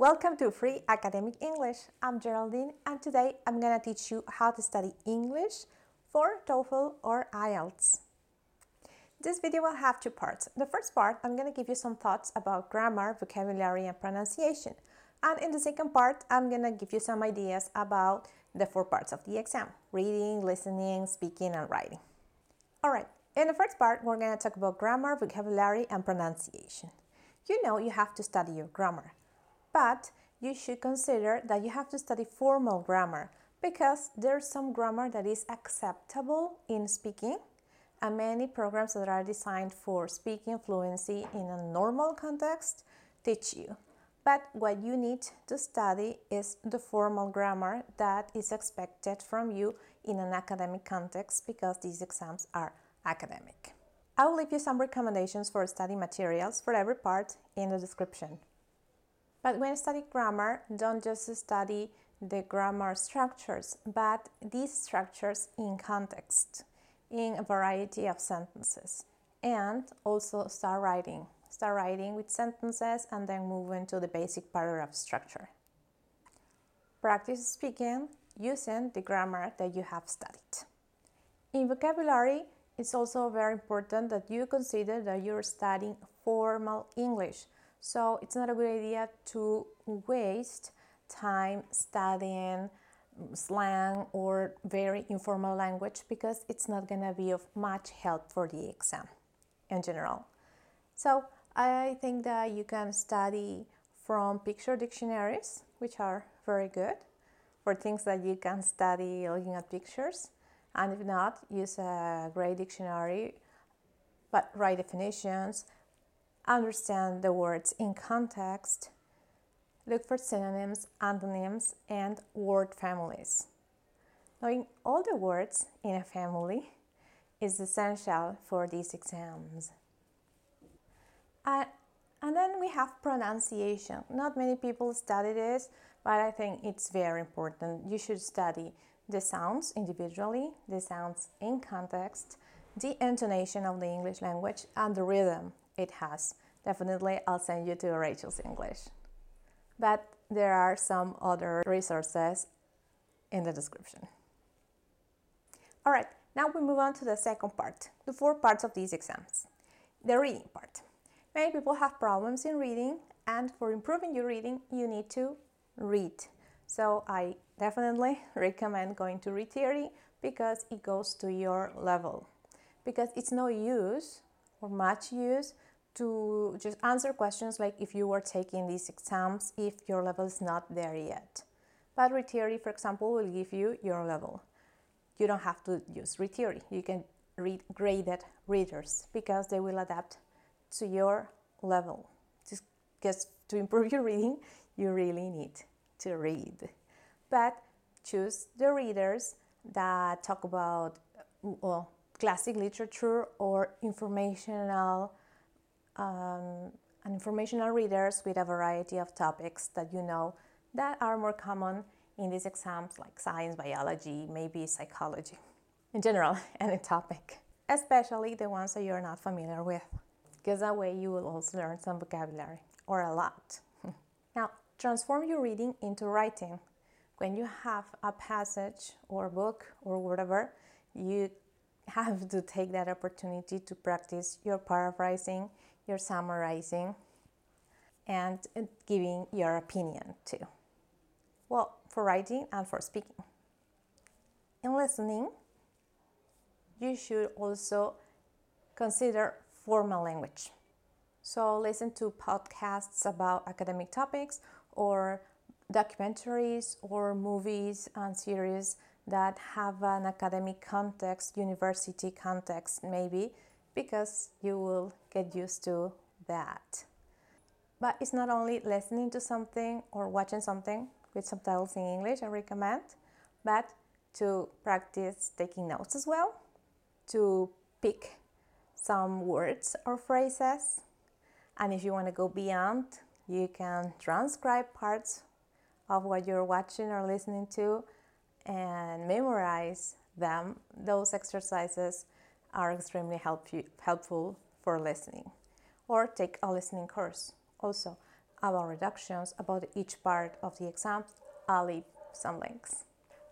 Welcome to Free Academic English. I'm Geraldine and today I'm gonna teach you how to study English for TOEFL or IELTS. This video will have two parts. The first part, I'm gonna give you some thoughts about grammar, vocabulary and pronunciation. And in the second part, I'm gonna give you some ideas about the four parts of the exam: reading, listening, speaking and writing. All right, in the first part, we're gonna talk about grammar, vocabulary and pronunciation. You know you have to study your grammar, but you should consider that you have to study formal grammar because there's some grammar that is acceptable in speaking and many programs that are designed for speaking fluency in a normal context teach you. But what you need to study is the formal grammar that is expected from you in an academic context because these exams are academic. I will leave you some recommendations for study materials for every part in the description. But when studying grammar, don't just study the grammar structures, but these structures in context, in a variety of sentences, and also start writing. Start writing with sentences and then move into the basic paragraph structure. Practice speaking using the grammar that you have studied. In vocabulary, it's also very important that you consider that you're studying formal English. So it's not a good idea to waste time studying slang or very informal language because it's not going to be of much help for the exam in general. So I think that you can study from picture dictionaries, which are very good for things that you can study looking at pictures. And if not, use a great dictionary, but write definitions, understand the words in context, look for synonyms, antonyms, and word families. Knowing all the words in a family is essential for these exams. And then we have pronunciation. Not many people study this, but I think it's very important. You should study the sounds individually, the sounds in context, the intonation of the English language, and the rhythm it has. Definitely, I'll send you to Rachel's English. But there are some other resources in the description. All right, now we move on to the second part, the four parts of these exams. The reading part. Many people have problems in reading, and for improving your reading, you need to read. So I definitely recommend going to Read Theory because it goes to your level. Because it's no use or much use to just answer questions like if you were taking these exams if your level is not there yet. But Read Theory, for example, will give you your level. You don't have to use Read Theory. You can read graded readers because they will adapt to your level. Just to improve your reading, you really need to read. But choose the readers that talk about classic literature or informational readers with a variety of topics that you know that are more common in these exams, like science, biology, maybe psychology. In general, any topic, especially the ones that you're not familiar with, because that way you will also learn some vocabulary, or a lot. Now, transform your reading into writing. When you have a passage or book or whatever, you have to take that opportunity to practice your paraphrasing, your summarizing, and giving your opinion too. Well, for writing and for speaking. In listening, you should also consider formal language. So listen to podcasts about academic topics or documentaries or movies and series that have an academic context, university context maybe, because you will get used to that. But it's not only listening to something or watching something with subtitles in English, I recommend, but to practice taking notes as well, to pick some words or phrases, and if you want to go beyond, you can transcribe parts of what you're watching or listening to and memorize them. Those exercises are extremely helpful for listening. Or take a listening course. Also, about reductions, about each part of the exam. I'll leave some links.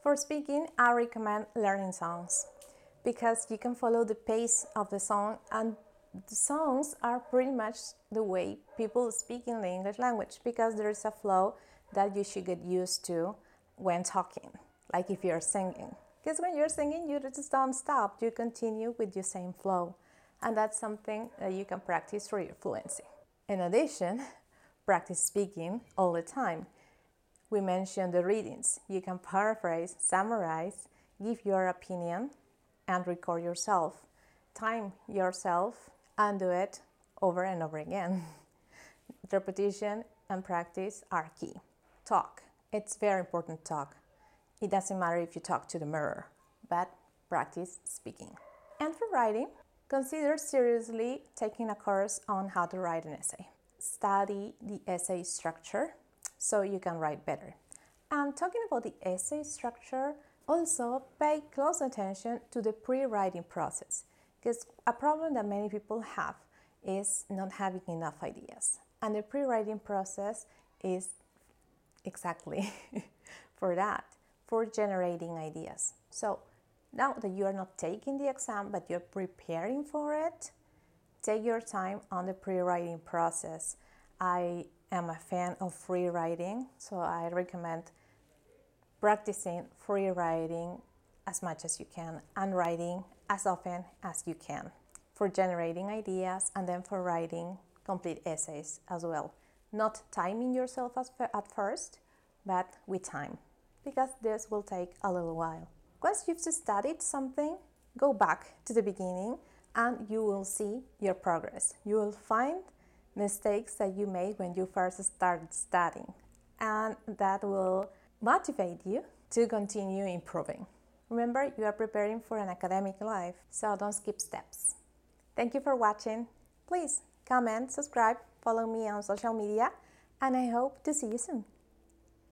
For speaking, I recommend learning songs because you can follow the pace of the song, and the songs are pretty much the way people speak in the English language because there is a flow that you should get used to when talking, like if you're singing. Because when you're singing, you just don't stop, you continue with the same flow. And that's something that you can practice for your fluency. In addition, practice speaking all the time. We mentioned the readings. You can paraphrase, summarize, give your opinion, and record yourself. Time yourself and do it over and over again. Repetition and practice are key. Talk. It's very important to talk. It doesn't matter if you talk to the mirror, but practice speaking. And for writing, consider seriously taking a course on how to write an essay. Study the essay structure so you can write better. And talking about the essay structure, also pay close attention to the pre-writing process, because a problem that many people have is not having enough ideas. And the pre-writing process is exactly for that, for generating ideas. So now that you are not taking the exam, but you're preparing for it, take your time on the pre-writing process. I am a fan of free writing, so I recommend practicing free writing as much as you can and writing as often as you can for generating ideas and then for writing complete essays as well. Not timing yourself at first, but with time, because this will take a little while. Once you've studied something, go back to the beginning and you will see your progress. You will find mistakes that you made when you first started studying, and that will motivate you to continue improving. Remember, you are preparing for an academic life, so don't skip steps. Thank you for watching. Please comment, subscribe, follow me on social media, and I hope to see you soon.